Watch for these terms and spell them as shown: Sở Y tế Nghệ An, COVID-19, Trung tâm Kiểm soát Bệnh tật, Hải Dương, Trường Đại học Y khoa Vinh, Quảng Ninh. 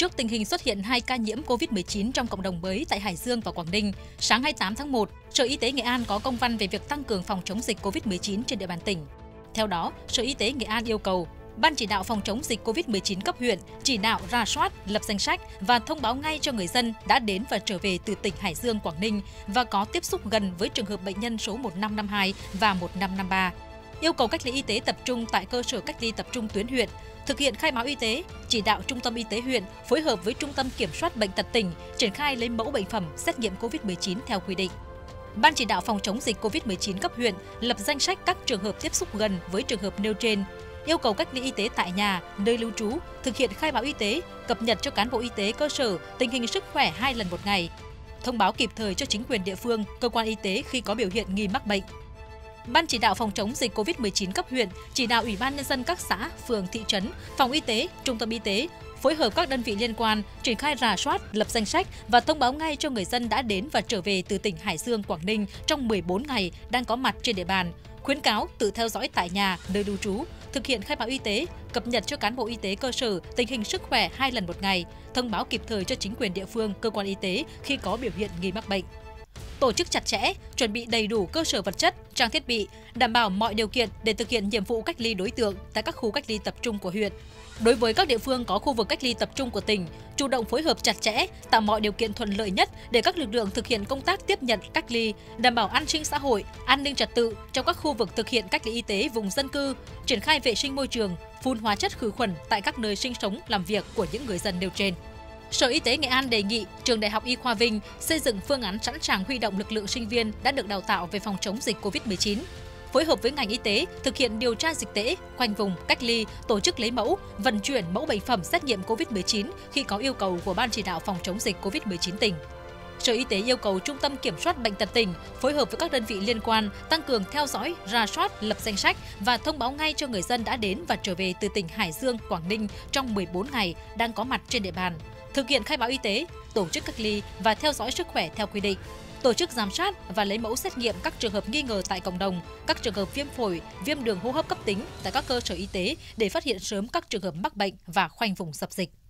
Trước tình hình xuất hiện 2 ca nhiễm COVID-19 trong cộng đồng mới tại Hải Dương và Quảng Ninh, sáng 28 tháng 1, Sở Y tế Nghệ An có công văn về việc tăng cường phòng chống dịch COVID-19 trên địa bàn tỉnh. Theo đó, Sở Y tế Nghệ An yêu cầu Ban chỉ đạo phòng chống dịch COVID-19 cấp huyện chỉ đạo rà soát, lập danh sách và thông báo ngay cho người dân đã đến và trở về từ tỉnh Hải Dương, Quảng Ninh và có tiếp xúc gần với trường hợp bệnh nhân số 1552 và 1553. Yêu cầu cách ly y tế tập trung tại cơ sở cách ly tập trung tuyến huyện, thực hiện khai báo y tế, chỉ đạo Trung tâm Y tế huyện phối hợp với Trung tâm Kiểm soát Bệnh tật tỉnh triển khai lấy mẫu bệnh phẩm xét nghiệm COVID-19 theo quy định. Ban chỉ đạo phòng chống dịch COVID-19 cấp huyện lập danh sách các trường hợp tiếp xúc gần với trường hợp nêu trên, yêu cầu cách ly y tế tại nhà, nơi lưu trú, thực hiện khai báo y tế, cập nhật cho cán bộ y tế cơ sở tình hình sức khỏe 2 lần một ngày, thông báo kịp thời cho chính quyền địa phương, cơ quan y tế khi có biểu hiện nghi mắc bệnh. Ban chỉ đạo phòng chống dịch COVID-19 cấp huyện chỉ đạo Ủy ban Nhân dân các xã, phường, thị trấn, phòng y tế, trung tâm y tế, phối hợp các đơn vị liên quan, triển khai rà soát, lập danh sách và thông báo ngay cho người dân đã đến và trở về từ tỉnh Hải Dương, Quảng Ninh trong 14 ngày đang có mặt trên địa bàn, khuyến cáo tự theo dõi tại nhà, nơi lưu trú, thực hiện khai báo y tế, cập nhật cho cán bộ y tế cơ sở tình hình sức khỏe 2 lần một ngày, thông báo kịp thời cho chính quyền địa phương, cơ quan y tế khi có biểu hiện nghi mắc bệnh. Tổ chức chặt chẽ, chuẩn bị đầy đủ cơ sở vật chất, trang thiết bị, đảm bảo mọi điều kiện để thực hiện nhiệm vụ cách ly đối tượng tại các khu cách ly tập trung của huyện. Đối với các địa phương có khu vực cách ly tập trung của tỉnh, chủ động phối hợp chặt chẽ, tạo mọi điều kiện thuận lợi nhất để các lực lượng thực hiện công tác tiếp nhận cách ly, đảm bảo an sinh xã hội, an ninh trật tự trong các khu vực thực hiện cách ly y tế vùng dân cư, triển khai vệ sinh môi trường, phun hóa chất khử khuẩn tại các nơi sinh sống, làm việc của những người dân nêu trên. Sở Y tế Nghệ An đề nghị Trường Đại học Y khoa Vinh xây dựng phương án sẵn sàng huy động lực lượng sinh viên đã được đào tạo về phòng chống dịch COVID-19, phối hợp với ngành y tế thực hiện điều tra dịch tễ, khoanh vùng, cách ly, tổ chức lấy mẫu, vận chuyển mẫu bệnh phẩm xét nghiệm COVID-19 khi có yêu cầu của Ban chỉ đạo phòng chống dịch COVID-19 tỉnh. Sở Y tế yêu cầu Trung tâm Kiểm soát Bệnh tật tỉnh phối hợp với các đơn vị liên quan tăng cường theo dõi, rà soát, lập danh sách và thông báo ngay cho người dân đã đến và trở về từ tỉnh Hải Dương, Quảng Ninh trong 14 ngày đang có mặt trên địa bàn, thực hiện khai báo y tế, tổ chức cách ly và theo dõi sức khỏe theo quy định, tổ chức giám sát và lấy mẫu xét nghiệm các trường hợp nghi ngờ tại cộng đồng, các trường hợp viêm phổi, viêm đường hô hấp cấp tính tại các cơ sở y tế để phát hiện sớm các trường hợp mắc bệnh và khoanh vùng dập dịch.